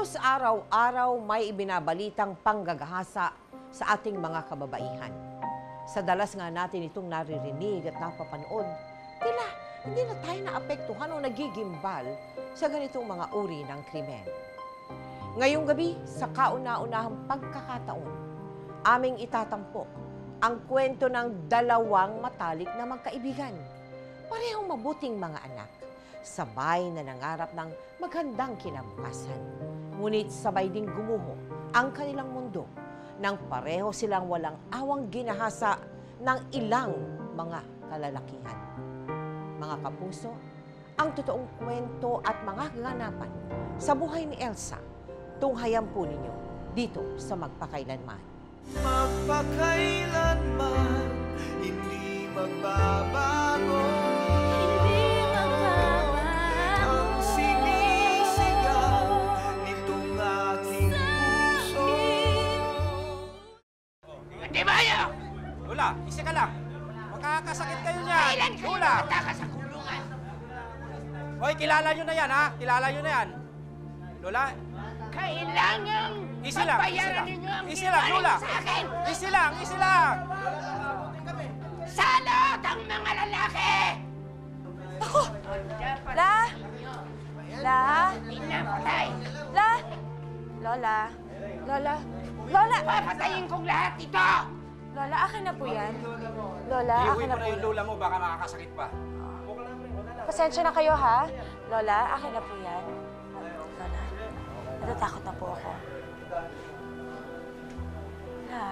Halos araw-araw may ibinabalitang panggagahasa sa ating mga kababaihan. Sa dalas nga natin itong naririnig at napapanood, tila hindi na tayo naapektuhan o nagigimbal sa ganitong mga uri ng krimen. Ngayong gabi, sa kauna-unahang pagkakataon, aming itatampok ang kwento ng dalawang matalik na magkaibigan. Parehong mabuting mga anak, sabay na nangarap ng magandang kinabukasan. Ngunit sabay ding gumuho ang kanilang mundo nang pareho silang walang awang ginahasa ng ilang mga kalalakihan. Mga kapuso, ang totoong kwento at mga kaganapan sa buhay ni Elsa, tunghayan po ninyo dito sa Magpakailanman. Magpakailanman, hindi magbabago. Hula, isa ka lang. Makakasakit kayo niyan. Kailan kayo magtaka sa kulungan? Hoy, kilala nyo na yan, ha? Kilala nyo na yan. Lola? Kailangan magbayaran ninyo ang ginawa sa akin. Isi lang, isi lang. Salot ang mga lalaki! Ako! La? La? Inapatay. La? Lola? Lola? Lola! Papatayin kong lahat ito! Lola, akin na po yan. Lola, akin na po yan. Iuwi mo na yung lola mo, baka makakasakit pa. Pasensya na kayo, ha? Lola, akin na po yan. Lola, natatakot na po ako. Ha?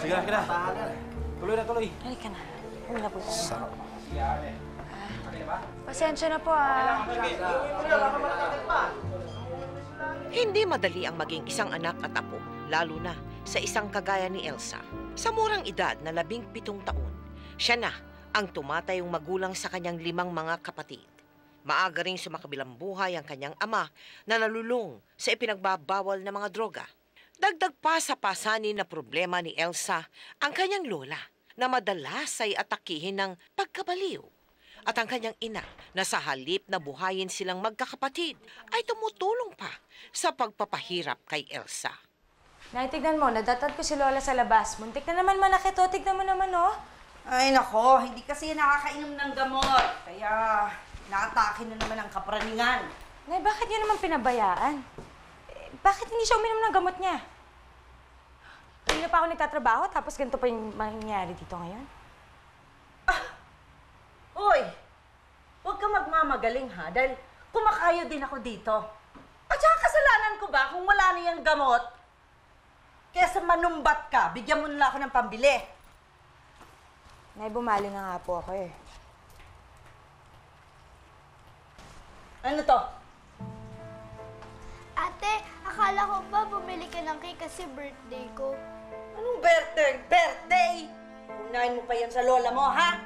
Sige na, kina. Tuloy na, tuloy. Halika na. Huwag na po yan. Sarap. Pasensya na po, ha? Hindi madali ang maging isang anak at apo, lalo na sa isang kagaya ni Elsa. Sa murang edad na 17 taon, siya na ang tumatayong magulang sa kanyang 5 mga kapatid. Maaga ring sumakabilang buhay ang kanyang ama na nalulung sa ipinagbabawal na mga droga. Dagdag pa sa pasanin na problema ni Elsa ang kanyang lola na madalas ay atakihin ng pagkabaliw. At ang kanyang ina na sa halip na buhayin silang magkakapatid ay tumutulong pa sa pagpapahirap kay Elsa. Nay, tignan mo, nadatad ko si Lola sa labas. Muntik na naman manakit, o. Tignan mo naman, oh. Ay, nako, hindi kasi nakakainom ng gamot. Kaya, nakatake na naman ang kapraningan. Nay, bakit yun naman pinabayaan? Eh, bakit hindi siya uminom ng gamot niya? Hindi na pa ako nagtatrabaho, tapos ganito pa yung mangyari dito ngayon. Ah! Uy! Huwag ka magmamagaling, ha? Dahil kumakayo din ako dito. At saka kasalanan ko ba kung wala na yung gamot? Kesa manumbat ka, bigyan mo nila ako ng pambili. Nay, bumali na nga po ako, eh. Ano to? Ate, akala ko ba bumili ka ng cake kasi birthday ko? Anong birthday? Birthday! Unahin mo pa yan sa lola mo, ha?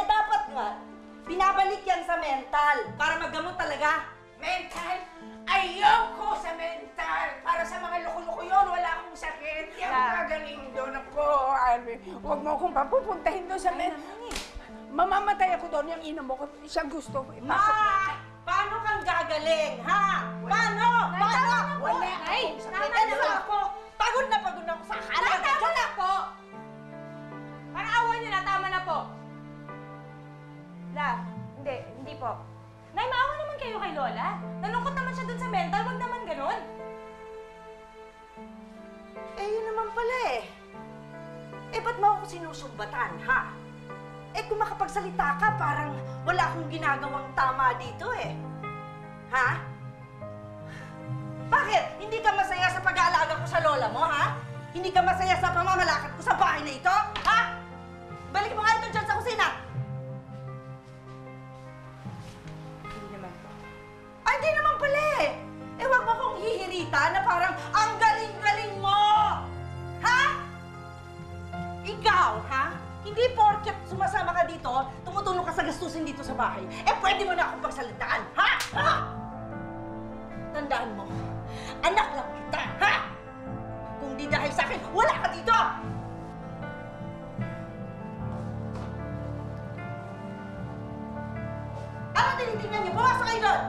Eh, dapat nga, pinabalik yan sa mental para maggamot talaga. Mental? Ayoko sa mental! Para sa mga loko-loko yun, wala akong sakit. Hindi ako magaling doon. Ako, huwag mo akong papupuntahin doon sa mental. Mamamatay ako doon, yung ina mo ko. Siya gusto ko. Ma! Paano kang gagaling, ha? Paano? Paano? Wala akong sakit. Ano ako? Pagod na ako sa akin. Tama na po! Para awan niyo na, tama na po. La, hindi. Hindi po. Nay, maawa naman kayo kay Lola. Nalungkot naman siya dun sa mental. Wag naman ganun. Eh, yun naman pala, eh. Eh, ba't mo ako sinusumbatan, ha? Eh, kung makapagsalita ka, parang wala akong ginagawang tama dito, eh. Ha? Bakit? Hindi ka masaya sa pag-aalaga ko sa lola mo, ha? Hindi ka masaya sa pamamalakad ko sa bahay na ito, ha? Balik mo nga ito dyan sa kusina. Hindi naman pala, eh. Eh, wag mo kong hihirita na parang ang galing-galing mo! Ha? Ikaw, ha? Hindi porket sumasama ka dito, tumutulong ka sa gastusin dito sa bahay. Eh, pwede mo na akong pagsalitaan, ha? Ha? Tandaan mo, anak lang kita, ha? Kung di dahil sa akin, wala ka dito! Ano tinitingnan niyo? Pumasok kayo doon!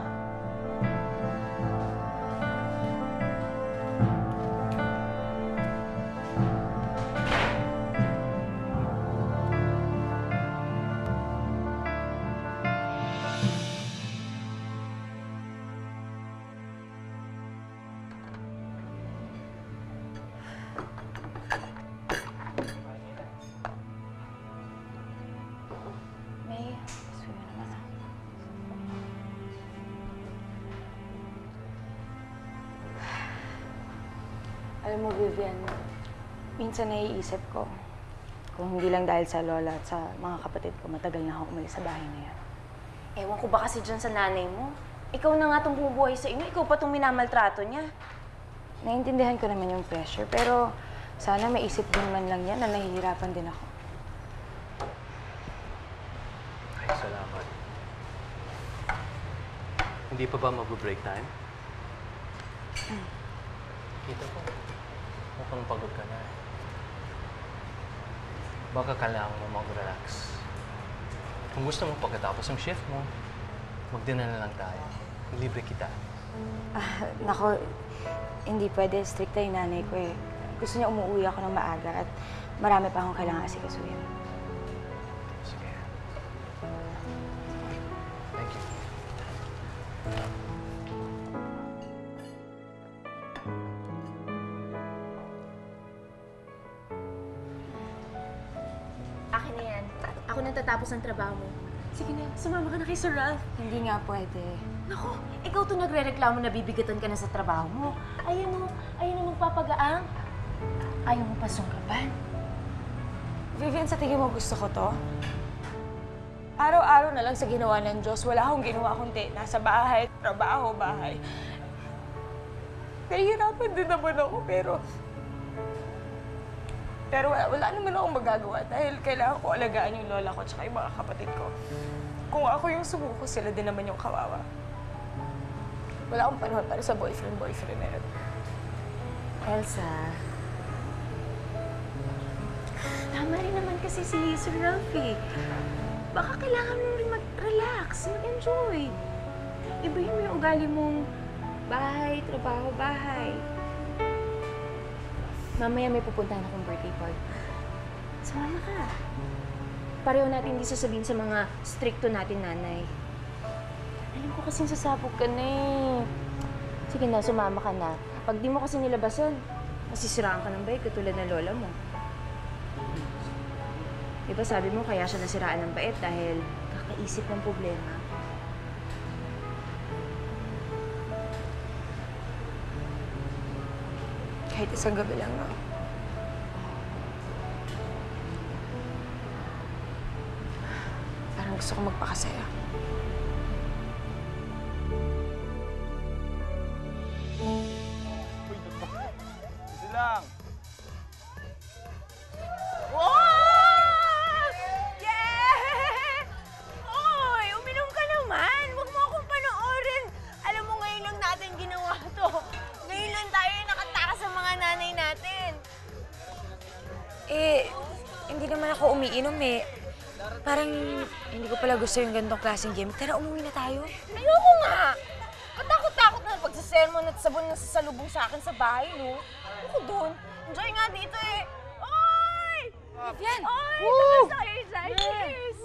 Alam mo, Vivian, minsan naiisip ko, kung hindi lang dahil sa lola at sa mga kapatid ko, matagal na ako umalis sa bahay na yan. Ewan ko ba kasi dyan sa nanay mo? Ikaw na nga itong bumubuhay sa inyo, ikaw pa itong minamaltrato niya. Naiintindihan ko naman yung pressure, pero sana maisip din man lang niya na nahihirapan din ako. Ay, salamat. Hindi pa ba mag-break time? Kita ko. Mukhang pagod ka na. Baka kailangan mo mag-relax. Kung gusto mo pagkatapos ng shift mo, mag-dinner na lang tayo. Libre kita. Nako, hindi pwede. Strict na yung nanay ko eh. Gusto niya umuwi ako ng maaga at marami pa akong kailangan asikasuhin. Sige. Thank you. Tapos ang trabaho mo. Sige na, sumama ka na kay Sir Ralph. Hindi nga pwede. Naku, ikaw to nagre-reklamo na bibigatan ka na sa trabaho mo. Ayaw mo magpapagaang. Ayaw mo pasungkapan. Vivian, sa tingin mo gusto ko to? Araw-araw na lang sa ginawa ng Diyos, wala akong ginawa kundi nasa bahay, trabaho, bahay. Nahihirapan din naman ako, Pero wala naman akong magagawa dahil kailangan ko alagaan yung lola ko tsaka yung mga kapatid ko. Kung ako yung sumuko, sila din naman yung kawawa. Wala akong panahon para sa boyfriend na yun. Elsa. Tama rin naman kasi si Sir Ralphie. Baka kailangan mo rin mag-relax, mag-enjoy. Ibahin mo yung ugali mong bahay, trabaho, bahay. Mamaya may pupuntahan akong birthday party. Sumama ka. Pareho natin hindi sasabihin sa mga stricto natin, nanay. Alam ko kasing sasabog ka na eh. Sige na, sumama ka na. Pag di mo kasi nilabasan, masisiraan ka ng bait katulad ng lola mo. Diba sabi mo kaya siya nasiraan ng bait dahil kakaisip ng problema. Kahit isang gabi lang, no? Parang gusto ko magpakasaya. Uy, dapat. Ito lang. Oh! Yeah! Uy, uminom ka naman. Huwag mo akong panoorin. Alam mo, ngayon lang natin ginawa to. Ngayon lang tayo sa mga nanay natin. Eh, hindi naman ako umiinom eh. Parang hindi ko pala gusto yung ganitong klaseng game. Tara, umuwi na tayo. Ayoko nga! Katakot-takot na pagsasermon at sabon na sasalubong sa akin sa bahay, no? Ako doon. Enjoy nga dito eh. Oy! Vivian! Oy! Cheers!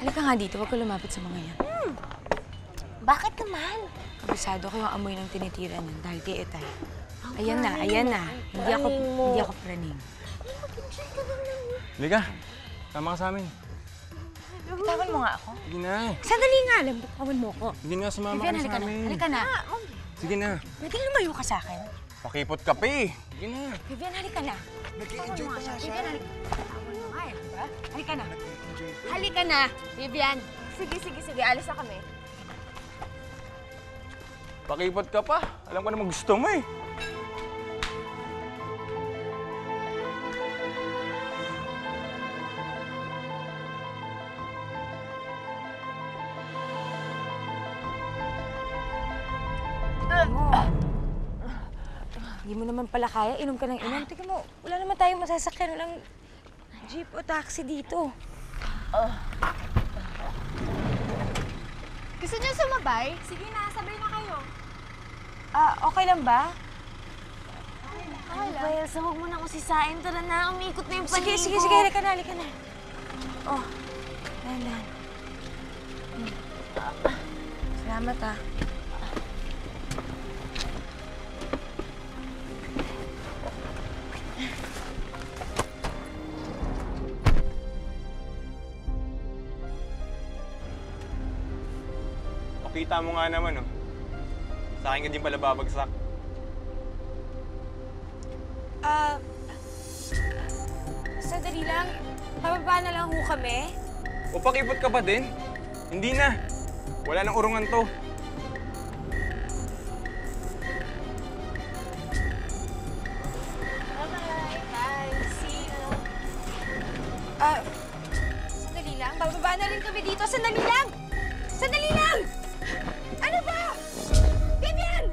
Halika nga dito. Huwag ka lumapit sa mga yan. Hmm. Bakit naman? Kabisado ko yung amoy ng tinitira niyan dahil dietay. Ayan na, ayan na. Hindi ako praning. Mag-enjoy ka lang lang. Halika, tama ka sa amin. Bitawan mo nga ako. Sige na. Sandali nga, alam, bitawan mo ako. Hindi nga, sumama ka na sa amin. Halika na. Sige na. Pwede lumayo ka sa akin. Pakipot ka pa eh. Sige na. Vivian, halika na. Nag-enjoy ka siya. Vivian, halika. Bitawan mo nga eh, diba? Halika na. Halika na, Vivian. Sige. Alis na kami. Pakipot ka pa. Alam ko naman gusto mo eh. Hindi mo naman pala kaya, inom ka ng inom. Tingnan mo, wala naman tayong masasakyan. Walang jeep o taxi dito. Gusto niyo sumabay? Sige na, sabay na kayo. Okay lang ba? Ano ba, Elsa? Huwag mo na akong sisain. Tara na, umiikot na yung paningin ko. Sige, sige. Halika na, halika na. Oh, dahan. Salamat, ah. Kita mo nga naman, oh. Sa akin ka din pala babagsak. Sadali lang. Pababa na lang ho kami. O pakipot ka ba din? Hindi na. Wala nang urungan to. Bye-bye. Bye. See you. Sadali lang. Bababa na rin kami dito. Sandali lang! Sandali lang! Ano ba? Vivian!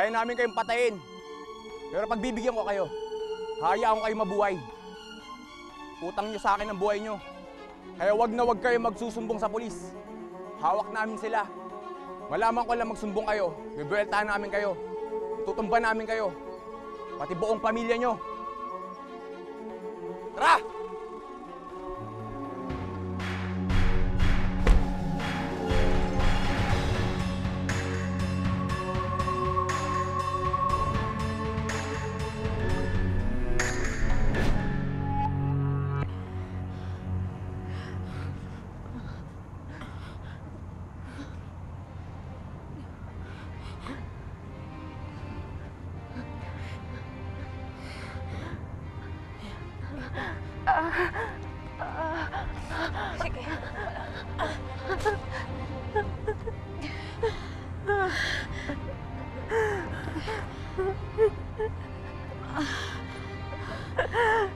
Kaya namin kayong patayin. Pero pagbibigyan ko kayo, hayaan ko kayo mabuhay. Utang nyo sa akin ang buhay nyo. Kaya wag na wag kayo magsusumbong sa pulis. Hawak namin sila. Malaman ko lang magsumbong kayo. Bibueltahan namin kayo. Tutumba namin kayo. Pati buong pamilya nyo. Tara! Sige.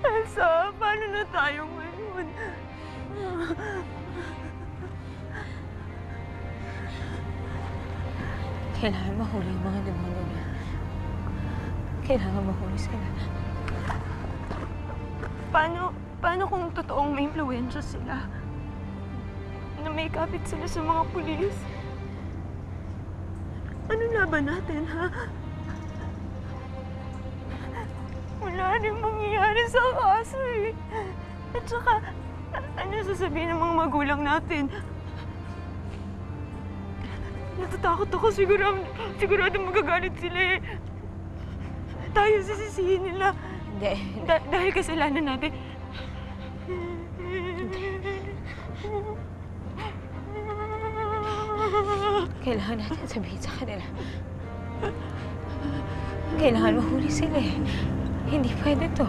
Elsa, paano na tayo ngayon? Kailangan mahuli ang mga demonyo niya. Kailangan mahuli sila. Paano kung totoong may impluwensya sila? Na may kapit sila sa mga pulis? Anong laban natin, ha? Wala rin mangyayari sa kaso, eh. At saka, ano sasabihin ng mga magulang natin? Natatakot ako. Sigurado magagalit sila, eh. Tayo sisisihin nila. Hindi. Dahil kasalanan natin. Kailangan natin sabihin sa kanila. Kailangan mahuli sila eh. Hindi pwede to.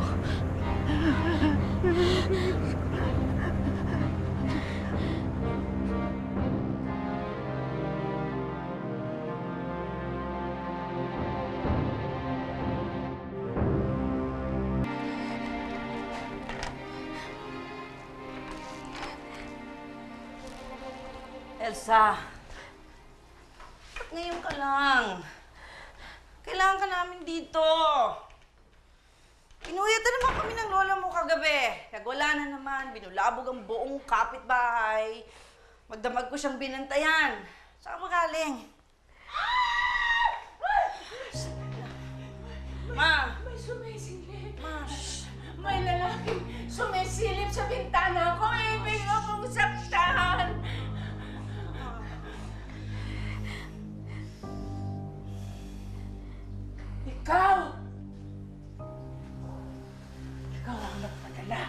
Elsa! Ba't ngayon ka lang? Kailangan ka namin dito. Inuyatan naman kami ng lola mo kagabi. Nagwala na naman, binulabog ang buong kapitbahay. Magdamag ko siyang binantayan. Saan magaling? May lalaking sumisilip sa bintana ko. Ibig akong saktan. Ikaw! Ikaw ang nagpadala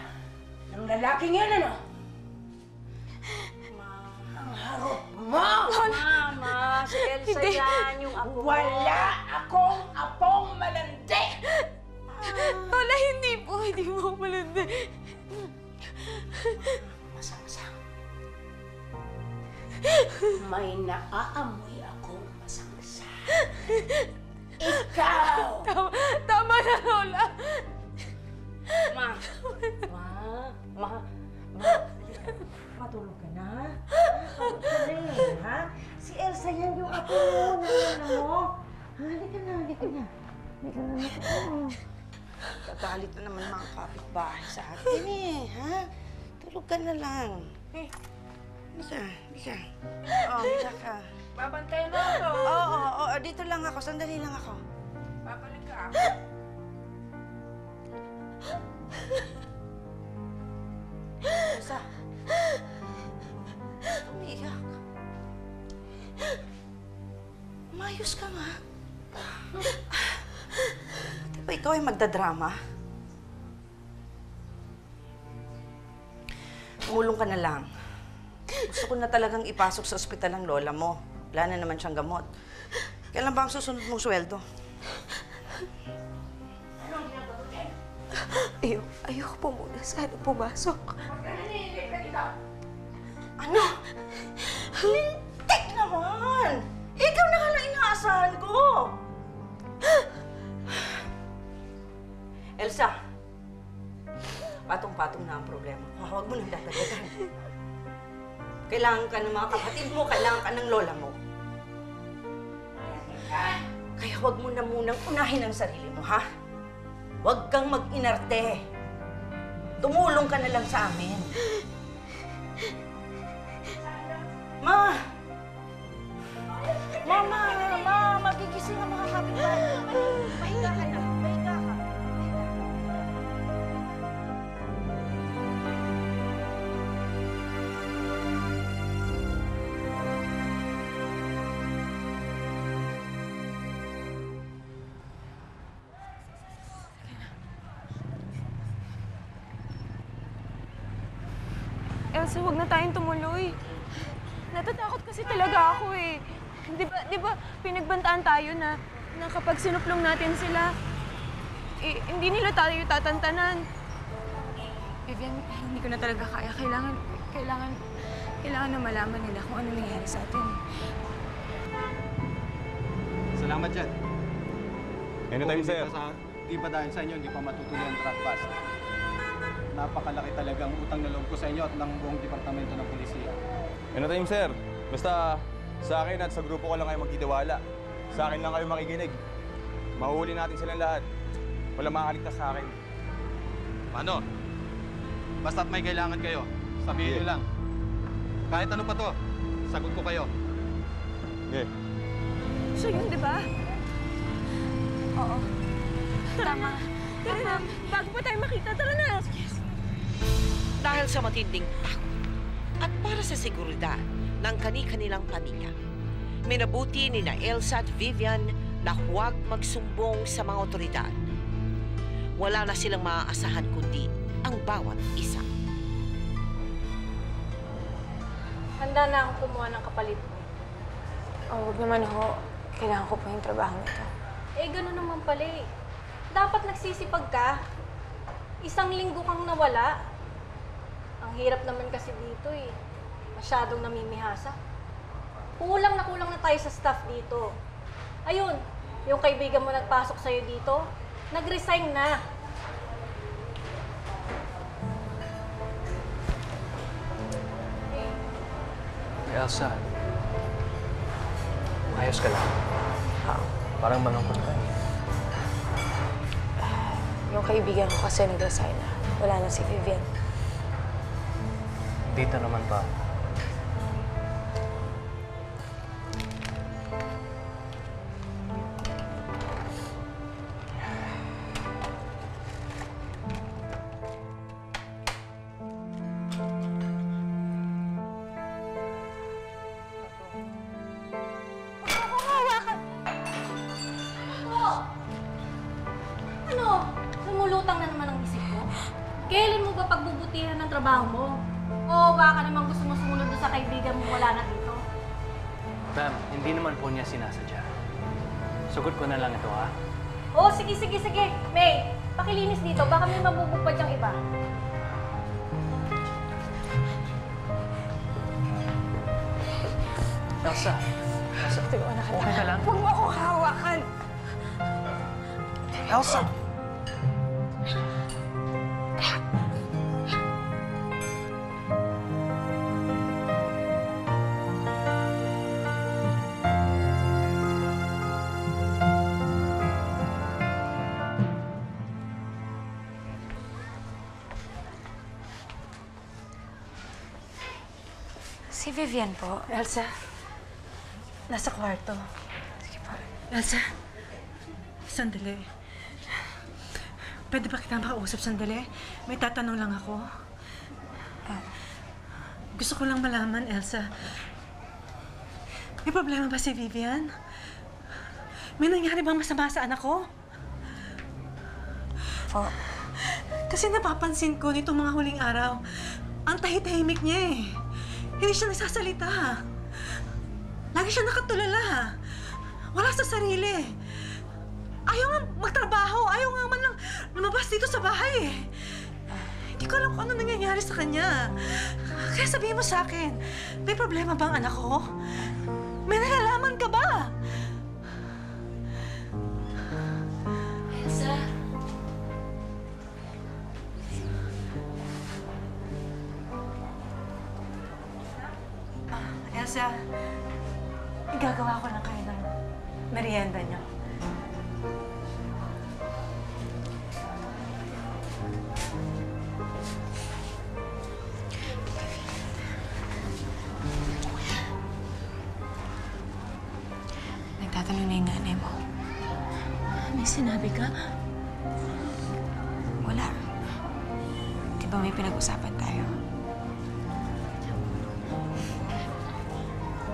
ng lalaking yan, ano? Ang harap mo! Mama, si Elsa yan, yung apo. Wala akong apong malandi! Lola, hindi po. Hindi mo ako malandi. Masangsang. May naaamoy akong masangsang. Ikaw! Tama na, Lola. Ma. Matulog ka na. Matulog ka na eh, ha? Si Elsa yan yung apo mo. Halika na, halika na. Halika na, halika na. Galit na naman mga kapitbahay sa atin eh, ha? Tulog ka na lang. Eh, bisa. Oo, bisa ka. Babantayan mo ako. Oo, dito lang ako. Sandali lang ako. Babalik ka ako. Isa. Umiyak. Mayos ka nga. Ba ikaw ay magdadrama? Umulong ka na lang. Gusto ko na talagang ipasok sa ospital ang lola mo. Wala na naman siyang gamot. Kailan ba ang susunod mong sweldo? Ayoko po muna. Sana pumasok. Ano? Lintik naman! Ikaw na ka lang inaasahan ko! Elsa, patong-patong na ang problema. Huwag mo nang dadagdagan. Kailangan ka ng mga kapatid mo, kailangan ka ng lola mo. Kaya huwag mo na munang unahin ang sarili mo, ha? Huwag kang mag-inarte. Tumulong ka na lang sa amin. Ma! Mama! Magigising ang mga kapitbahay. Pahinga ka na. Kasi huwag na tayong tumuloy. Natatakot kasi talaga ako eh. Di ba pinagbantaan tayo na kapag sinuplong natin sila, eh, hindi nila tayo tatantanan. Vivian, hindi ko na talaga kaya. Kailangan na malaman nila kung ano nangyari sa atin. Salamat dyan. Anytime, sir. Hindi pa dahil sa inyo, hindi pa matutuloy ang track pass. Napakalaki talagang utang na loob ko sa inyo at ng buong Departamento ng Polisiya. Anytime, sir. Basta sa akin at sa grupo ko lang kayo magtitiwala. Sa akin lang kayo makikinig. Mahuli natin silang lahat. Wala makakaligtas sa akin. Ano? Basta't may kailangan kayo, sabihin nyo lang. Kahit ano pa to, sagot ko kayo. Okay. So yun, di ba? Oo. Tama. Tara na. Bago pa tayo makita, tara na. Dahil sa matinding takot at para sa seguridad ng kani-kanilang pamilya, minabuti nina Elsa at Vivian na huwag magsumbong sa mga otoridad. Wala na silang maaasahan kundi ang bawat isa. Handa na akong kumuha ng kapalit mo. Huwag naman ho. Kailangan ko po yung trabaho nito. Eh, gano'n naman pala eh. Dapat nagsisipag ka. Isang linggo kang nawala. Ang hirap naman kasi dito eh. Masyadong namimihasa. Kulang na tayo sa staff dito. Ayun, yung kaibigan mo nagpasok sa'yo dito, nag-resign na. Elsa, ayos ka lang. Parang malungkot ka eh. Yung kaibigan ko kasi nag-resign na. Wala na si Vivian. Dito naman pa. pagbubutihan ng trabaho mo. O baka naman gusto mo sumunod doon sa kaibigan mo wala na dito. Ma'am, hindi naman po niya sinasadya. Sugot ko na lang ito, ha? Oo, sige. May, pakilinis dito. Baka may mabubupad yung iba. Elsa. Elsa, okay ka lang? Huwag mo akong hawakan! Elsa! Si Vivian po. Elsa. Nasa kwarto. Sige po. Elsa, sandali. Pwede ba kita makausap sandali? May tatanong lang ako. Gusto ko lang malaman, Elsa. May problema ba si Vivian? May nangyari bang masama sa anak ko? Po. Kasi napapansin ko nitong mga huling araw, ang tahitahimik niya eh. Hindi siya nagsasalita. Lagi siya nakatulala. Wala sa sarili. Ayaw nga magtrabaho. Ayaw nga man lang lumabas dito sa bahay. Hindi ko alam kung ano nangyayari sa kanya. Kaya sabihin mo sa akin, may problema bang anak ko? May nalalaman ka ba? Elsa. Elsa. Igagawa ko lang kayo ng merienda niyo. Nagtatalo na yung nanay mo. May sinabi ka? Wala. Di ba may pinag-usapan tayo?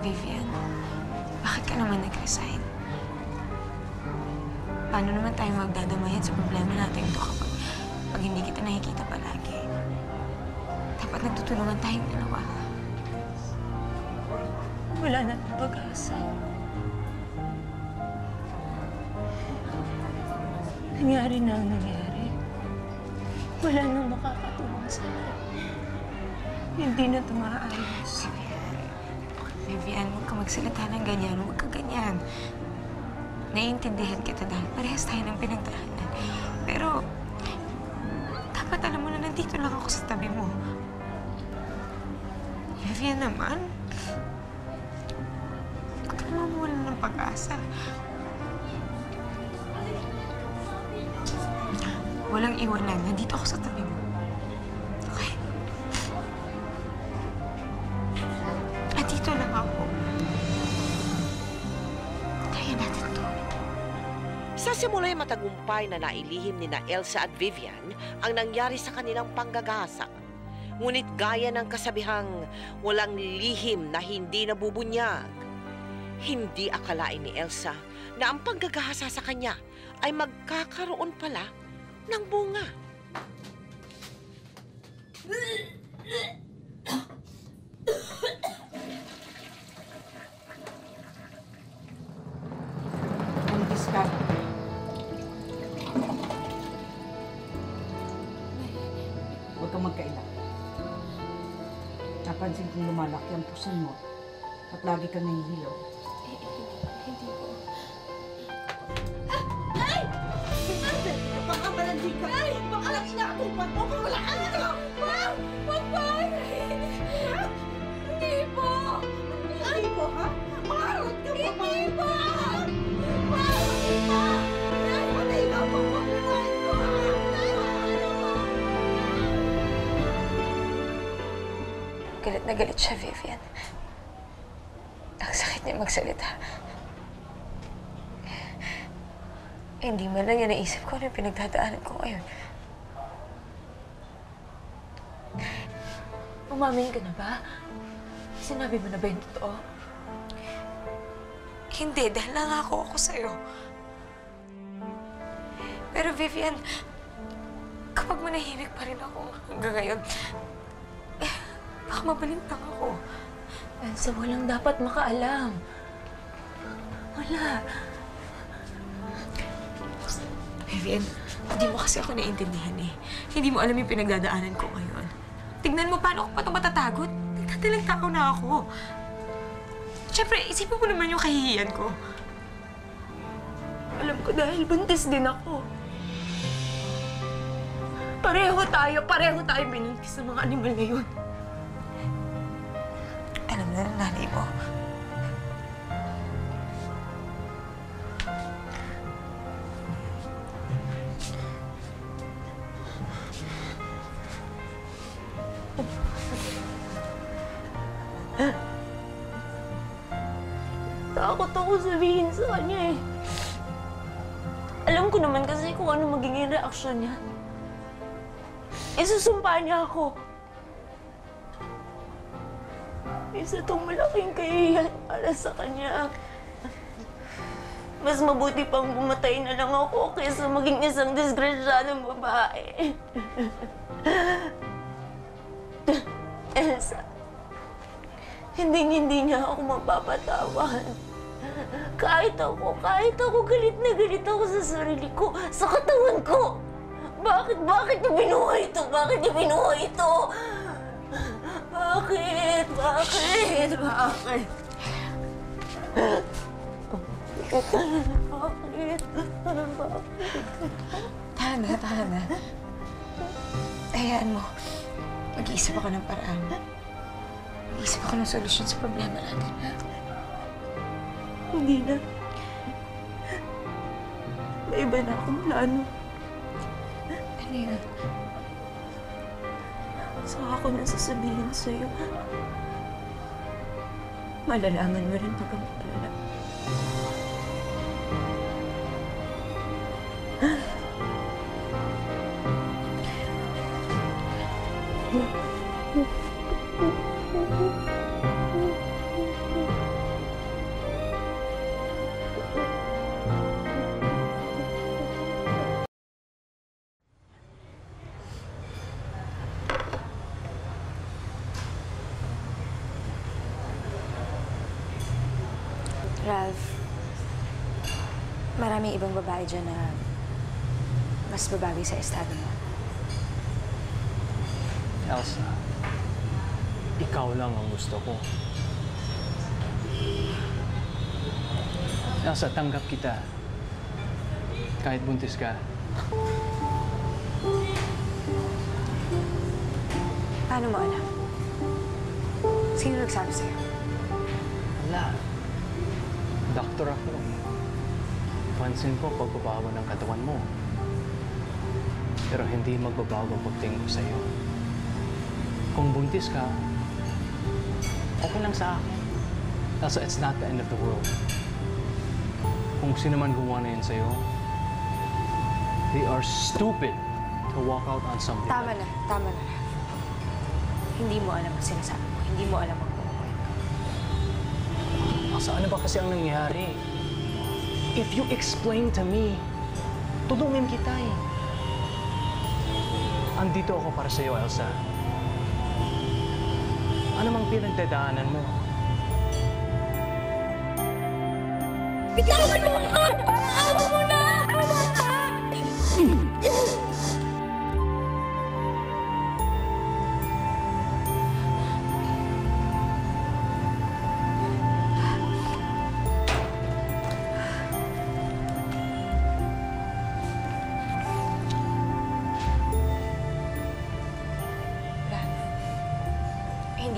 Vivian, bakit ka naman nag-resign? Paano naman tayo magdadamayan sa problema natin ito kapag hindi kita nakikita palagi? Dapat nagtutulungan tayong dalawa. Wala na pag-asa. Nangyari na ang nangyari. Wala nang makakatulong sa akin. Hindi na tumaayos. Vivian, huwag ka magsalita ng ganyan. Huwag ka ganyan. Naiintindihan kita dahil parehas tayo ng pinagdaanan. Pero, dapat alam mo na nandito lang ako sa tabi mo. Vivian naman, huwag ka naman wala ng pag-asa. Walang iwanan. Nandito ako sa tabi mo. Simula'y matagumpay na nailihim nina Elsa at Vivian ang nangyari sa kanilang panggagasa. Ngunit gaya ng kasabihang walang lihim na hindi nabubunyag. Hindi akalain ni Elsa na ang panggagasa sa kanya ay magkakaroon pala ng bunga. Ang discard. Magkailan. Napansin kong lumalaki ang pusan mo at lagi kang nahihilaw. Hindi ko. Ay! Ate! Baka malandin ka! Ay! Baka lang inakupan mo! Baka wala ka nito! Ma'am! Magpay! Hindi po! Hindi po, ha? Makarot ka pa ba? Hindi po! Ma'am! Hindi po! Patay ka po! Patay ko, ha? Galit na galit siya, Vivian. Ang sakit niya magsalita. Hindi man lang niya naisip ko na pinagdadaanan ko ngayon. Umamin ka na ba? Sinabi mo na ba yung totoo? Hindi, dahil nangako ako sa'yo. Pero Vivian, Kapag manahimik pa rin ako hanggang ngayon, baka mabalintang ako. Elsa, walang dapat makaalam. Wala. Vivian, hindi mo kasi ako naiintindihan eh. Hindi mo alam yung pinagdadaanan ko ngayon. Tignan mo paano ako pa itong matatagot. Nagtatalang tao na ako. Siyempre, isipin mo naman yung kahihiyan ko. Alam ko dahil buntis din ako. Pareho tayo binuntis sa mga animal na yun. Alam na ng nanay mo. Takot ako sabihin sa kanya eh. Alam ko naman kasi kung ano magiging reaksyon niya. Isusumpa niya ako. Isa itong malaking kahihiyan para sa kanya. Mas mabuti pang bumatay na lang ako kaysa maging isang disgrasyadong babae. Elsa, hindi niya ako mapapatawan. Kahit ako, galit na galit ako sa sarili ko, sa katawan ko. Bakit niyo binuhay ito? Bakit? Tahan na. Hayaan mo. Mag-iisip ako ng paraan. Mag-iisip ako ng solusyon sa problema natin, ha? Hindi na. May iba na akong plano. So ako nang sasabihin sa'yo. Malalaman mo rin pag mag-alala. Ralph, maraming ibang babae dyan na mas babagay sa estado mo. Elsa, ikaw lang ang gusto ko. Elsa, tanggap kita. Kahit buntis ka. Paano mo alam? Sino nagsabi sa'yo? Wala. Doktor ako. Pansin ko pagbabago ng katawan mo. Pero hindi magbabago pagtingin ko sa'yo. Kung buntis ka, okay lang sa akin. Also, it's not the end of the world. Kung sino man gumawa na yun sa'yo, they are stupid to walk out on something. Tama na. Hindi mo alam ang sinasabi mo. Hindi mo alam ang sa ano ba kasi ang nangyari? If you explain to me, tulungin kita eh. Andito ako para sa'yo, Elsa. Ano mang pinagdadaanan mo? Bitawan mo ako! Awa mo na! Awa ka!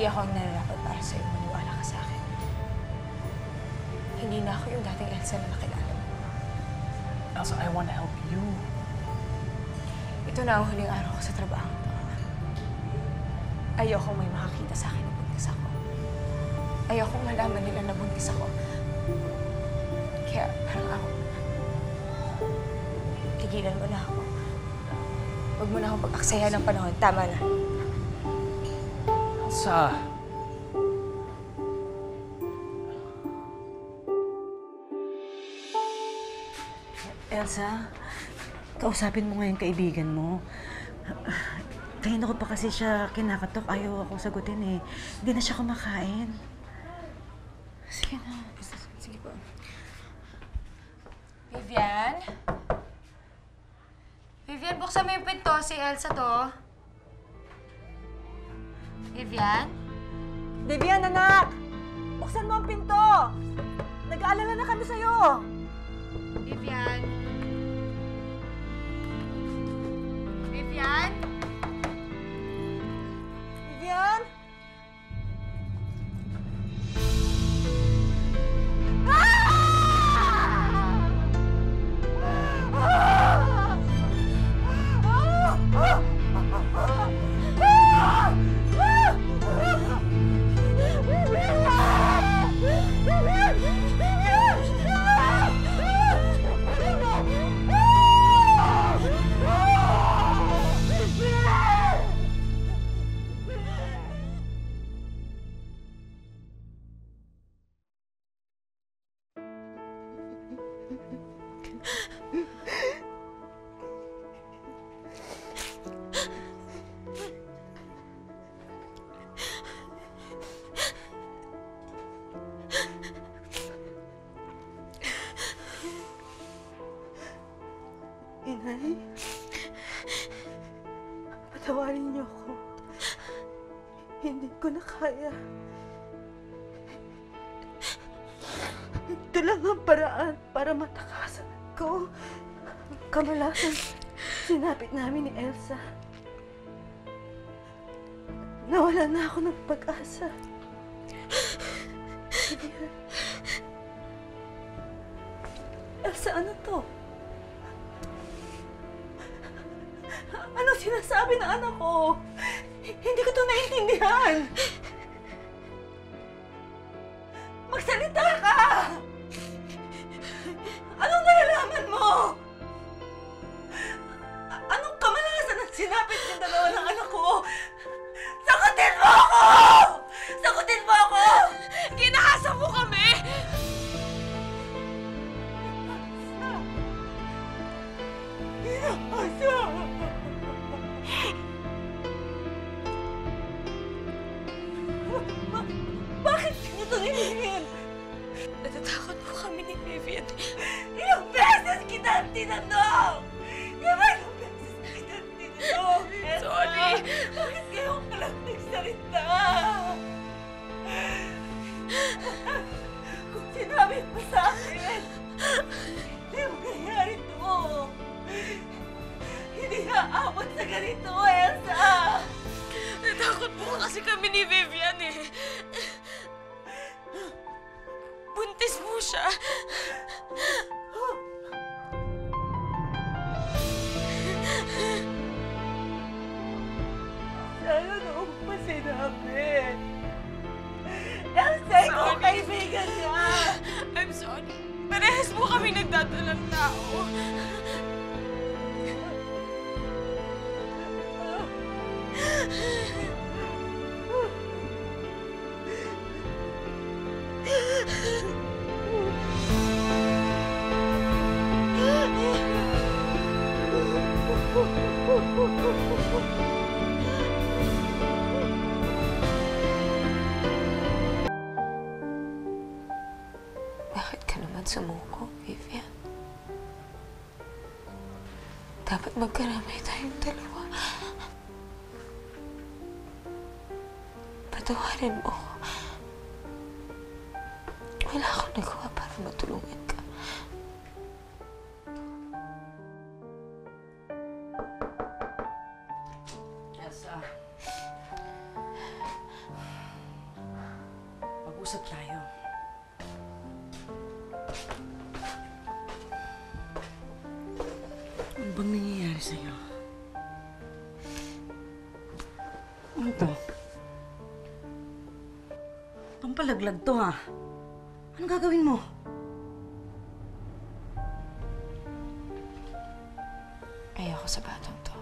Hindi ako ang nararapat para sa'yo. Maniwala ka sa akin. Hindi na ako yung dating Elsa na nakilala mo. Elsa, I want to help you. Ito na ang huling araw ko sa trabaho. Ayokong may makakita sa akin na buntis ako. Ayokong malaman nila na buntis ako. Kaya parang ako, tigilan mo na ako. Huwag mo na akong pag-aksaya ng panahon. Tama na. Sa Elsa, kausapin mo ngayon kaibigan mo. Kanina ko pa kasi siya kinakatok. Ayaw akong sagutin eh. Hindi na siya kumakain. Sige na. Sige po. Vivian? Vivian, buksan mo yung pinto. Si Elsa to. Vivian? Vivian, anak! Buksan mo ang pinto! Nag-aalala na kami sa'yo! Vivian? Vivian? Vivian? Inay, patawarin niyo ako. Hindi ko na kaya. Ito lang ang paraan para matakasan ko. Kamalasan, sinapit namin ni Elsa. Nawala na ako ng pag-asa. Elsa, ano to? Anong sinasabi ng anak ko? Hindi ko to naiintindihan. Magsalita ka! Anong nalalaman mo? Anong kamalasan ang sinapit ng dalawa ng anak ko? Sagutin mo ako! Sagutin mo ako! Ginahasa mo kami! Ginahasa! Bakit niyo ito nilingin? Natatakot po kami ni Vivian. Ilang beses kitang tinanong! Ilang beses kitang tinanong! Sorry! Bakit kayo ka lang nagsalita? Kung sinabi mo sa akin, hindi mo nangyari ito. Hindi haabot sa ganito, Elsa! Natakot po kasi kami ni Vivian eh. Buntis mo siya. Sana noong pa sinabi. Elsa, ikaw kaibigan niya. I'm sorry. Parehas mo kami nagdadalang tao. Bakit ka naman sumuko, Vivian? Dapat magkaramay tayong dalawa. Patawarin mo ko. Wala akong nagawa para matulungin ka. Mag-usap tayo. Ano bang nangyayari sa'yo? Ano to? Pampalaglag to ha. Anong gagawin mo? Ayoko sa batang to.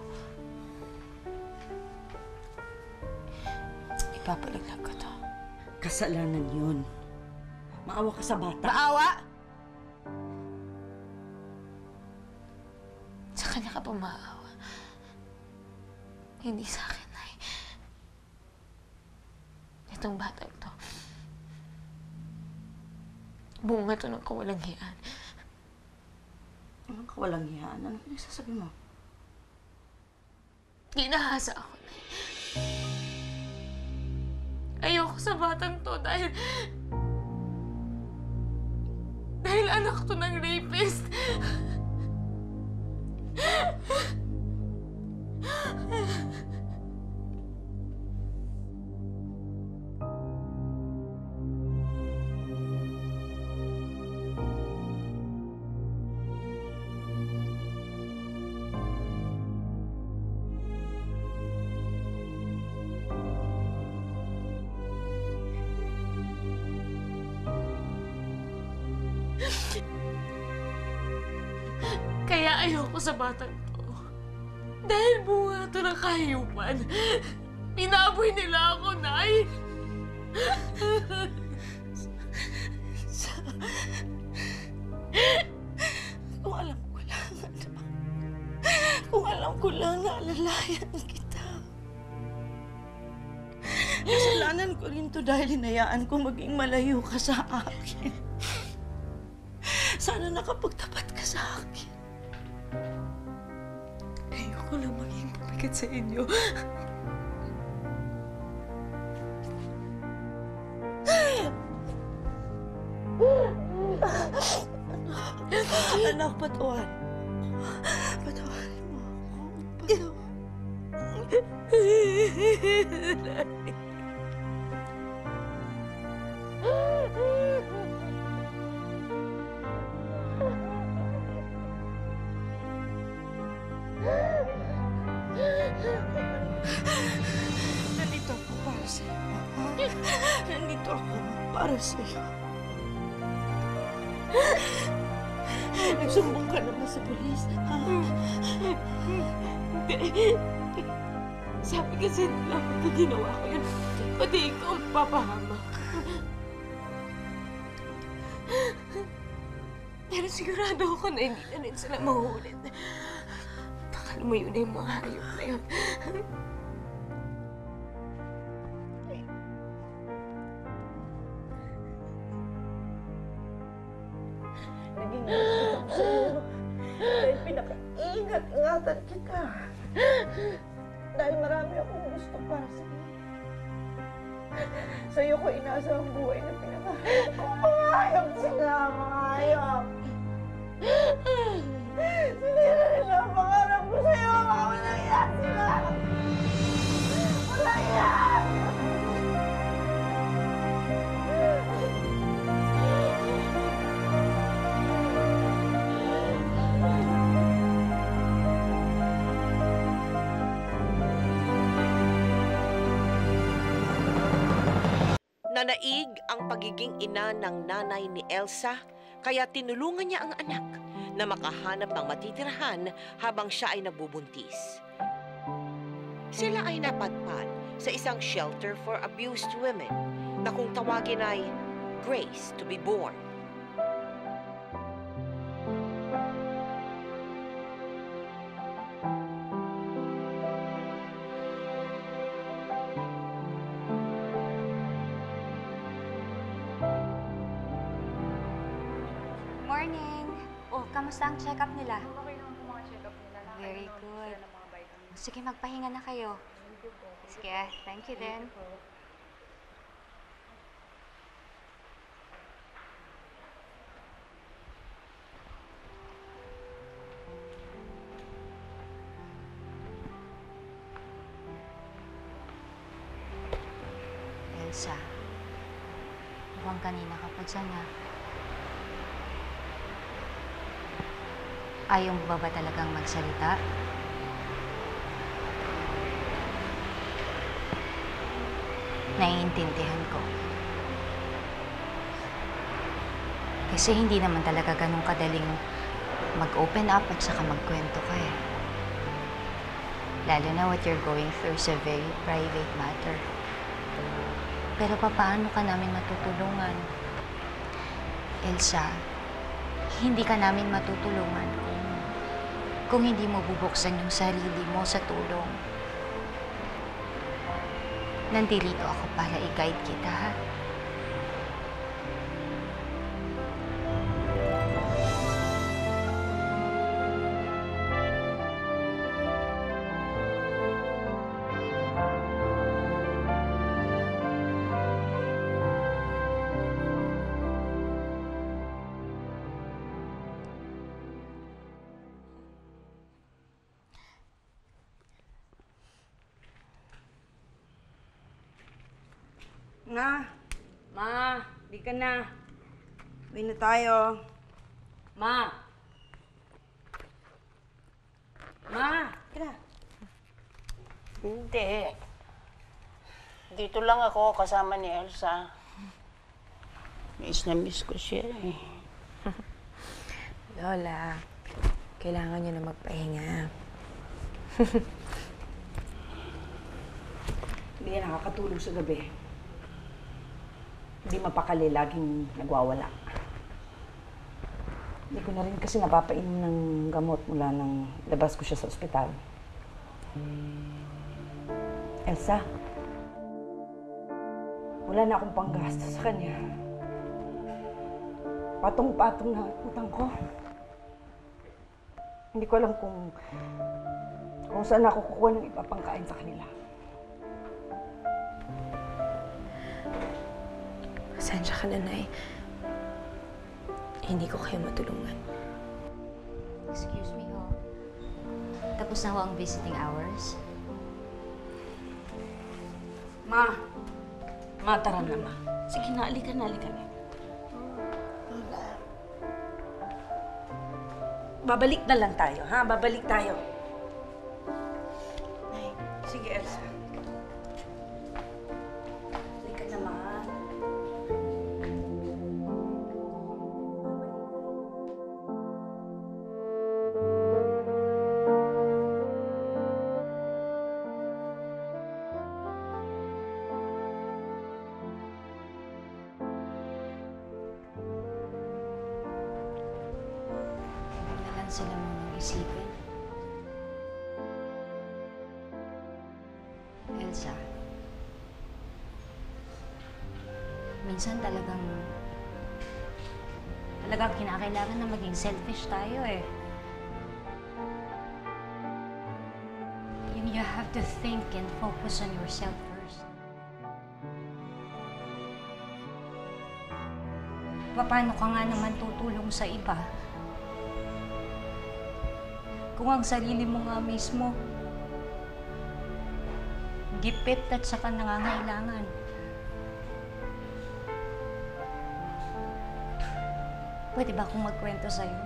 Ipapalaglag ko to. Kasalanan yun. Maawa ka sa bata. Maawa? Sa kanya ka pa maawa. Hindi sa akin, Nay. Itong batang to. Bunga to ng kawalang hiyaan. Anong kawalang hiyaan? Anong pinagsasabi mo? Ginahasa ako, Nay. Ayoko sa batang to dahil... dahil anak to ng rapist. Kaya ayoko sa batang to. Dahil bunga to ng kahiyupan. Pinaboy nila ako, Nay! Kung alam ko lang, anak. Kung alam ko lang, naalalayan kita. Kasalanan ko rin to dahil hinayaan ko maging malayo ka sa akin. Sana nakapagtapat ka sa akin. Ayoko lang maging pabigat sa inyo. Anak, patuhan. Patuhanin mo ako. Patuhan. Nandito ako para sa'yo. Nagsumbong ka naman sa polis, ha? Sabi kasi nila pagka ginawa ko yun, pati ikaw papahamak. Pero sigurado ako na hindi na rin sila mahulit. Baka lumayo na yung mga hayop na yun. Pinaka-ingat-ingatan kita. Dahil marami akong gusto para sa'yo. Sa'yo ko inasa ang buhay na pinaka-hayop. Mga hayop sila, mga hayop. Sinira nila ang pangarap ko sa'yo, mga walang iyan sila. Walang iyan! Nanaig ang pagiging ina ng nanay ni Elsa, kaya tinulungan niya ang anak na makahanap ng matitirahan habang siya ay nabubuntis. Sila ay napadpad sa isang shelter for abused women na kung tawagin ay Grace to be born. Kamusta ang check-up nila? Okay naman po mga check-up nila. Very good. Sige, magpahinga na kayo. Sige, thank you din. Elsa, mukhang kanina ka pa dyan, ha? Ayaw mo ba talagang magsalita? Naiintindihan ko. Kasi hindi naman talaga ganun kadaling mag-open up at saka magkwento ka eh. Lalo na what you're going through is a very private matter. Pero paano ka namin matutulungan? Elsa, hindi ka namin matutulungan kung hindi mo bubuksan yung sarili mo sa tulong. Nandito ako para i-guide kita, ha? Nga. Ma, di ka na. Uwi na tayo. Ma! Ma! Kira. Hindi. Dito lang ako kasama ni Elsa. Miss na miss ko siya eh. Lola, kailangan niyo na magpahinga. Hindi na nakakatulog sa gabi. Hindi mapakali, laging nagwawala. Hindi ko na rin kasi napapainom ng gamot mula nang labas ko siya sa ospital. Elsa, wala na akong panggastos sa kanya. Patong-patong na utang ko. Hindi ko alam kung saan ako kukuha ng ipapangkain sa kanila. Pasensya ka na, Nay. Hindi ko kayo matulungan. Excuse me, ho. Tapos na ho ang visiting hours. Ma! Ma, tara na, Ma. Sige na, alika na, alika na. Babalik na lang tayo, ha? Babalik tayo. Nay. Sige, Elsa. Sila munang isipin. Elsa, minsan talagang kinakailangan na maging selfish tayo eh. You have to think and focus on yourself first. Paano ka nga naman tutulong sa iba? Kung ang sarili mo nga mismo, gipit at saka nangangailangan. Pwede ba akong magkwento sa'yo?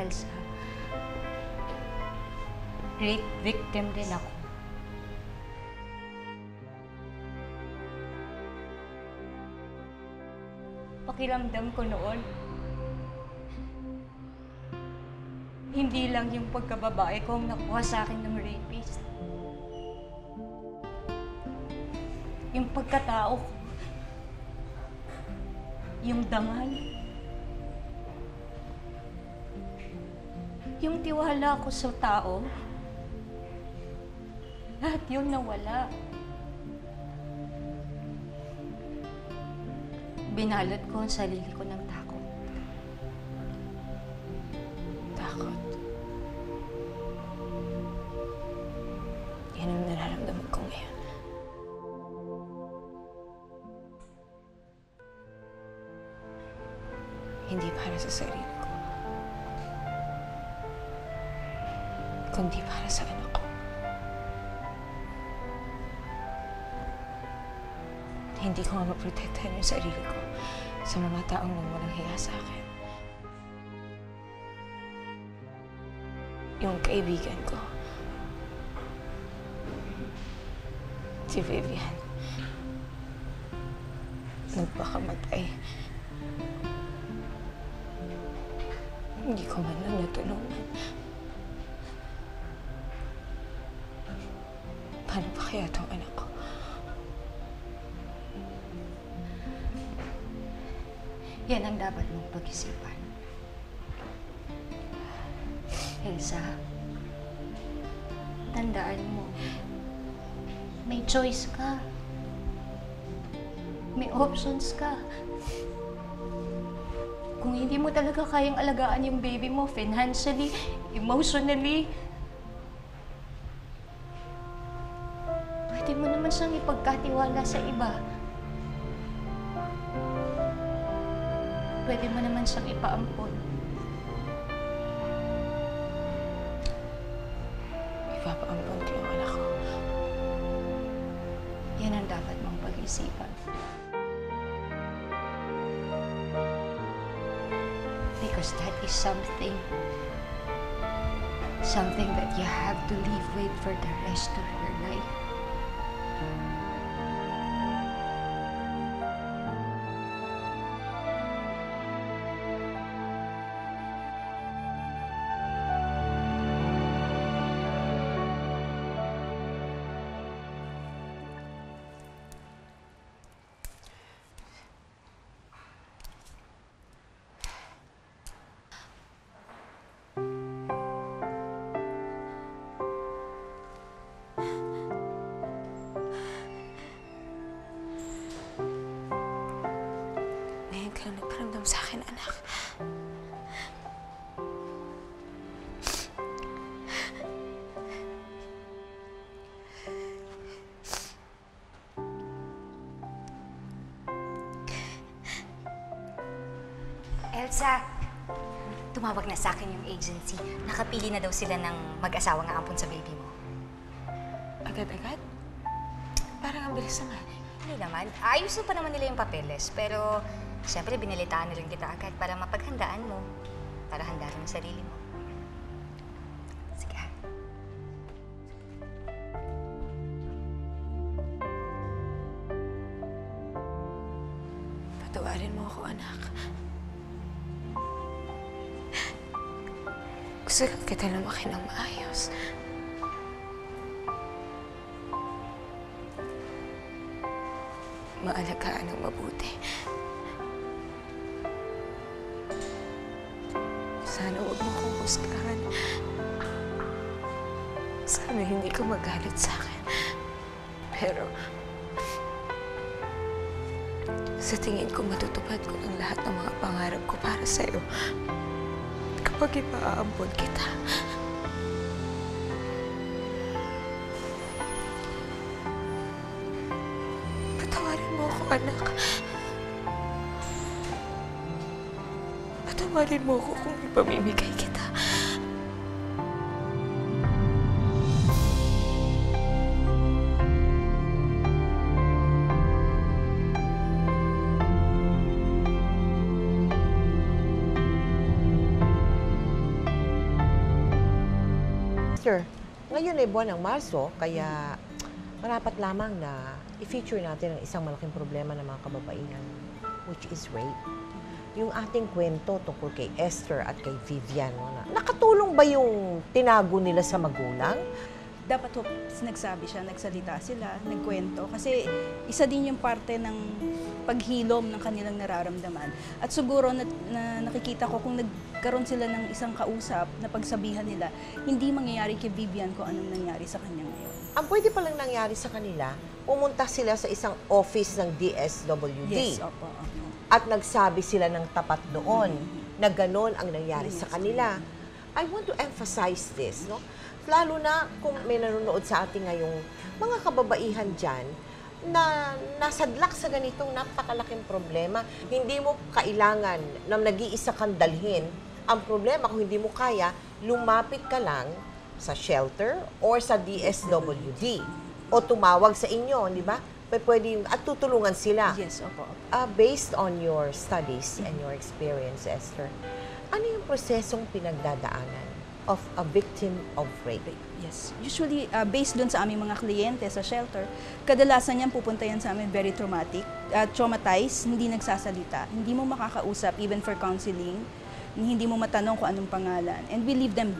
Elsa, rape victim din ako. Pakiramdam ko noon, hindi lang yung pagkababae ko ang nakuha sa akin ng rapist. Yung pagkatao ko, yung dangal, yung tiwala ko sa tao, lahat yun nawala. Binalot ko ang sarili ko ng takot. Takot? Yan ang nararamdaman ko ngayon. Hindi para sa sarili ko, kundi para sa anak ko. Hindi ko nga maprotektahan yung sarili ko sa mga taong walang hiya sa akin. Yung kaibigan ko, si Vivian, nagpakamatay. Hindi ko man lang natulungan. Paano ba kaya itong anak ko? Yan ang dapat mong pag-isipan. Elsa, tandaan mo, may choice ka. May options ka. Kung hindi mo talaga kayang alagaan yung baby mo financially, emotionally, pwede mo naman siyang ipagkatiwala sa iba. Pwede mo naman siyang ipaampon. Ipapaampon ko yung anak ko. Yan ang dapat mong pag-isipan. Because that is something that you have to live with for the rest of your life. Elsa, tumawag na sa akin yung agency. Nakapili na daw sila ng mag-asawa nga ampon sa baby mo. Agad-agad? Parang ang bilis naman. Hindi naman. Ayos na pa naman nila yung papeles. Pero, siyempre, binalitaan na rin kita agad para mapaghandaan mo. Para handa rin yung sarili mo. Sige. Patawarin mo ako, anak. Gusto kita lumaki ng maayos. Maalagaan ng mabuti. Sana huwag mo kong husgahan. Sana hindi ka magalit sa akin. Pero, sa tingin ko matutupad ko ang lahat ng mga pangarap ko para sa'yo. Kapag ipaaambon kita. Patawarin mo ako, anak. Patawarin mo ako kung ipamimigay kita. Ngayon ay buwan ng Marso, kaya marapat lamang na i-feature natin ang isang malaking problema ng mga kababaihan, which is rape. Yung ating kwento tungkol kay Esther at kay Vivian. Nakatulong ba yung tinago nila sa magulang? Dapat ho, nagsabi siya, nagsalita sila, nagkwento. Kasi isa din yung parte ng paghilom ng kanilang nararamdaman. At siguro na nakikita ko kung nagkaroon sila ng isang kausap na pagsabihan nila, hindi mangyayari kay Vivian kung anong nangyari sa kanya ngayon. Ang pwede palang nangyari sa kanila, pumunta sila sa isang office ng DSWD. Yes, opo, opo. At nagsabi sila ng tapat doon na gano'n ang nangyari sa kanila. I want to emphasize this, no? Lalo na kung may nanonood sa atin ngayong mga kababaihan dyan na nasadlak sa ganitong napakalaking problema. Hindi mo kailangan na nag-iisa kang dalhin ang problema. Kung hindi mo kaya, lumapit ka lang sa shelter or sa DSWD o tumawag sa inyo, di ba? Pwede, at tutulungan sila. Yes, opo. Based on your studies and your experience, Esther, ano yung prosesong pinagdadaanan of a victim of rape? Yes. Usually, based dun sa aming mga kliyente sa shelter, kadalasan yan pupunta yan sa amin very traumatic, traumatized, hindi nagsasalita, hindi mo makakausap even for counseling, hindi mo matanong kung anong pangalan. And we leave them.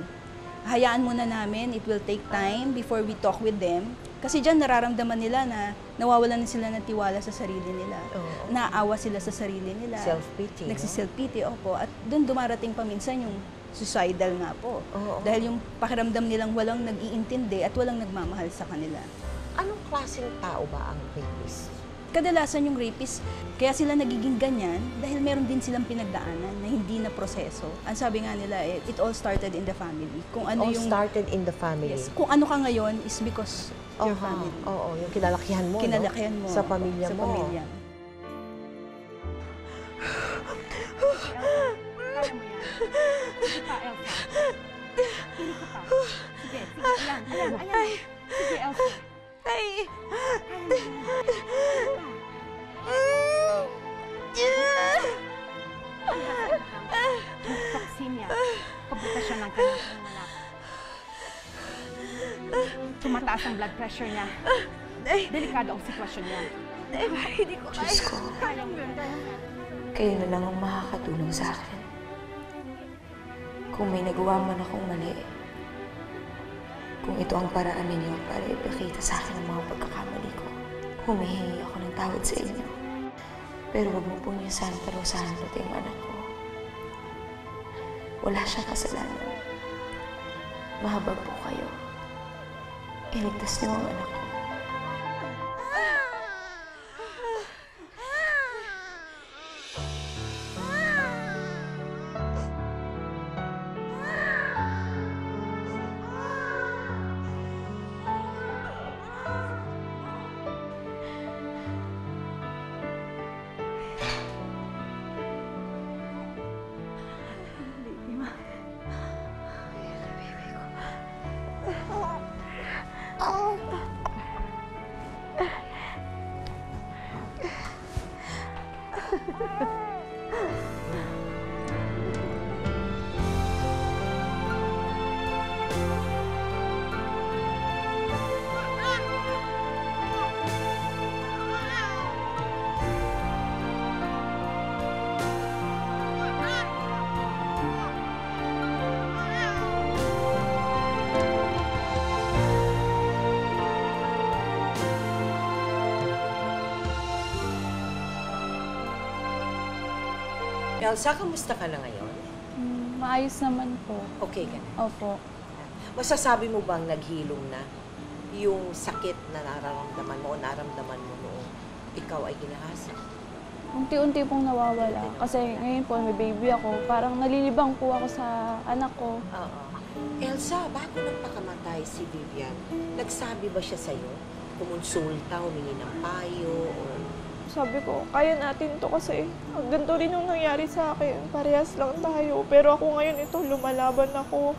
Hayaan muna namin, it will take time before we talk with them. Kasi dyan nararamdaman nila na nawawalan na sila ng tiwala sa sarili nila. Oh. Naawa sila sa sarili nila. Self-pity. Nagsiself-pity, opo. At dun dumarating paminsan yung suicidal nga po. Oo. Dahil yung pakiramdam nilang walang nag-iintindi at walang nagmamahal sa kanila. Anong klaseng tao ba ang rapist? Kadalasan yung rapist, kaya sila nagiging ganyan dahil meron din silang pinagdaanan na hindi na proseso. Ang sabi nga nila, it all started in the family. Kung ano all started in the family. Yes, kung ano ka ngayon is because your family. Oo, yung kinalakihan mo, no? Sa pamilya mo. Sa pamilya. Sige, Elsa. Ay! Toxemia. Komplikasyon ng kanyang panganganak. Tumataas ang blood pressure niya. Delikado ang sitwasyon niya. Ay, Mari, hindi ko kaya. Diyos ko. Kayo na lang ang makakatulong sa akin. Kung may nagawa man akong mali, kung ito ang paraan ninyo para ipakita sa akin ang mga pagkakamali ko, humihingi ako ng tawad sa inyo. Pero huwag mo pong niya sana parusahan pati ang anak ko. Wala siyang kasalanan. Mahabag po kayo. Iligtas niyo ang anak ko. Elsa, kamusta ka na ngayon? Maayos naman po. Okay ka na? Opo. Masasabi mo bang naghilom na yung sakit na nararamdaman mo o naramdaman mo noong ikaw ay ginahasa? Unti-unti pong nawawala. Kasi ngayon po, may baby ako. Parang nalilibang po ako sa anak ko. Oo. Elsa, bago nagpakamatay si Vivian, nagsabi ba siya sa'yo? Kumonsulta, humingi ng payo, o... Sabi ko, kaya natin to kasi ganito rin yung nangyari sa akin. Parehas lang tayo. Pero ako ngayon ito, lumalaban ako.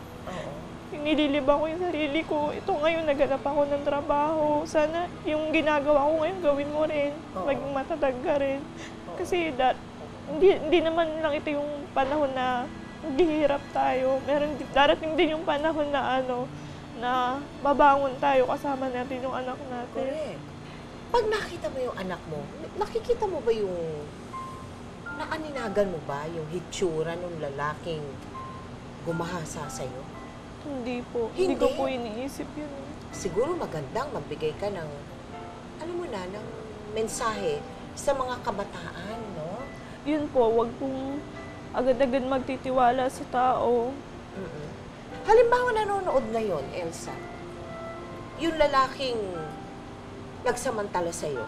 Nililiban ko yung sarili ko. Ito ngayon, naghanap ako ng trabaho. Sana yung ginagawa ko ngayon, gawin mo rin. Maging matatag ka rin. Kasi hindi naman lang ito yung panahon na maghihirap tayo. Darating din yung panahon na babangon tayo kasama natin yung anak natin. Correct. Pag nakita mo yung anak mo, nakikita mo ba yung... Naaninagan mo ba yung hitsura ng lalaking gumahasa sa'yo? Hindi po. Hindi ko po iniisip yun. Siguro magandang magbigay ka ng, alam mo na, ng mensahe sa mga kabataan, no? Yun po, wag pong agad-agad magtitiwala sa tao. Halimbawa nanonood ngayon, Elsa, yung lalaking... nagsamantala sa'yo.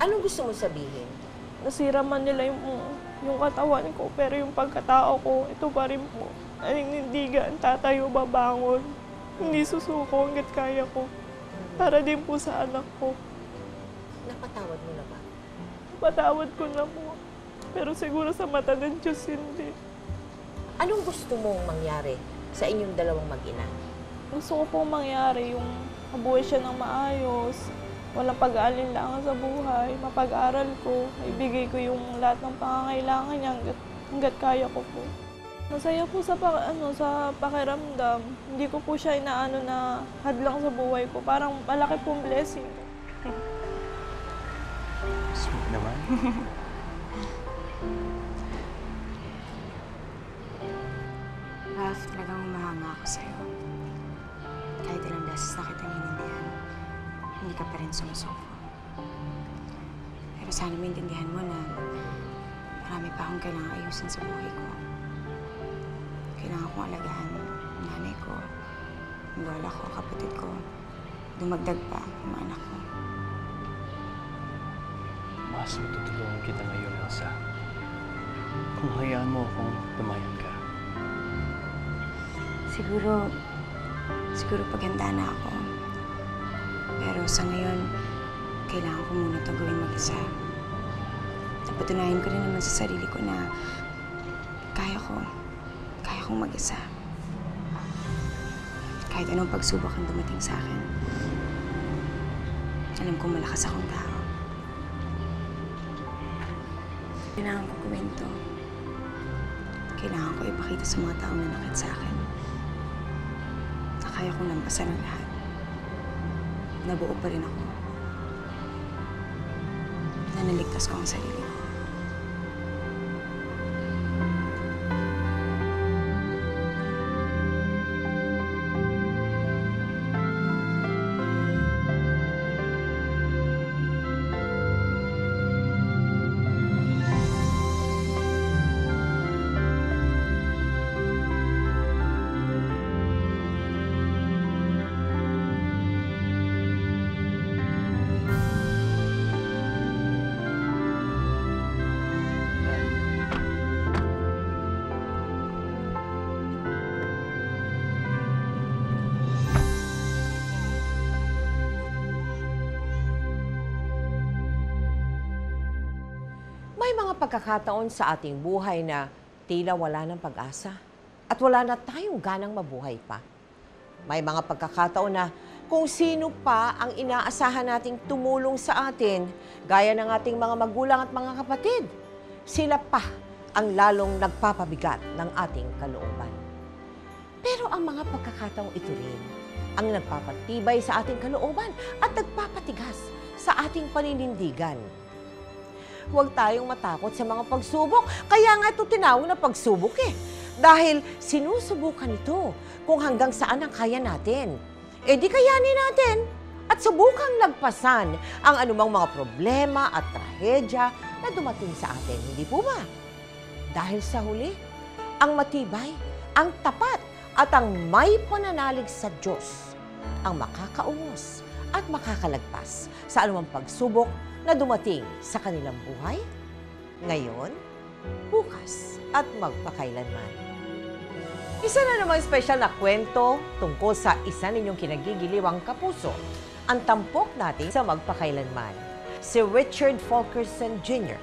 Anong gusto mo sabihin? Nasira man nila yung katawan ko, pero yung pagkatao ko, ito pa rin po. Nanindigan, tatayo, babangon. Hindi susuko hanggat kaya ko. Para din po sa anak ko. Napatawad mo na ba? Napatawad ko na po. Pero siguro sa mata ng Diyos, hindi. Anong gusto mong mangyari sa inyong dalawang mag-ina? Gusto ko pong mangyari yung mabuhay siya ng maayos, walang pag-aalinlangan sa buhay, mapag-aral ko, ibigay ko yung lahat ng pangangailangan niya hanggat kaya ko po. Masaya po sa pakiramdam. Hindi ko po siya na hadlang sa buhay ko. Parang malaki pong blessing. Sweet naman. Ralph, talagang mahanga ako sa'yo. Kahit ilang beses na kitang hinindihan, hindi ka pa rin sumusuko. Pero sana maintindihan mo na marami pa akong kailangang ayusin sa buhay ko. Kailangan kong alagaan ang nanay ko, ang lola ko, kapatid ko. Dumagdag pa ang anak ko. Mas matutulungan kita ngayon, Elsa. Kung hayaan mo akong tumayan ka. Siguro paganda na ako. Pero sa ngayon, kailangan ko muna ito gawin mag-isa. Napatunayan ko rin naman sa sarili ko na kaya kong mag-isa. Kahit anong pagsubok ang dumating sa akin, alam kong malakas akong tao. Kailangan ko kuwento. Kailangan ko ipakita sa mga taong nanakit sa akin na kaya kong lampasan ang lahat. Nabuo pa rin ako. Nanaligtas ko ang sarili ko. Pagkakataon sa ating buhay na tila wala ng pag-asa at wala na tayong ganang mabuhay pa. May mga pagkakataon na kung sino pa ang inaasahan nating tumulong sa atin, gaya ng ating mga magulang at mga kapatid, sila pa ang lalong nagpapabigat ng ating kalooban. Pero ang mga pagkakataong ito rin ang nagpapatibay sa ating kalooban at nagpapatigas sa ating paninindigan. Huwag tayong matakot sa mga pagsubok. Kaya nga ito tinawag na pagsubok eh. Dahil sinusubukan ito kung hanggang saan ang kaya natin. E di kayanin natin at subukang lagpasan ang anumang mga problema at trahedya na dumating sa atin. Hindi po ba? Dahil sa huli, ang matibay, ang tapat at ang may pananalig sa Diyos ang makakaungos at makakalagpas sa anumang pagsubok na dumating sa kanilang buhay, ngayon, bukas, at magpakailanman. Isa na namang special na kwento tungkol sa isa ninyong kinagigiliwang kapuso, ang tampok natin sa magpakailanman, si Richard Fulkerson, Jr.,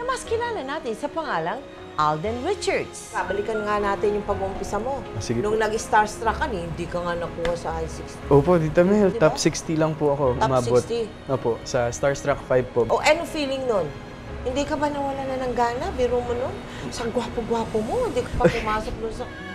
na mas kilala natin sa pangalang Alden Richards. Balikan nga natin yung pag-umpisa mo. Sige. Nung nag-starstruck ka, hindi ka nga nakuha sa high 60. Opo, Tita Mel. Diba? Top 60 lang po ako. Top umabot. 60? Opo, sa Starstruck 5 po. O, ano feeling nun? Hindi ka ba nawala na ng gana? Biro mo nun? Sa gwapo-gwapo mo, hindi ka pa pumasok nun sa...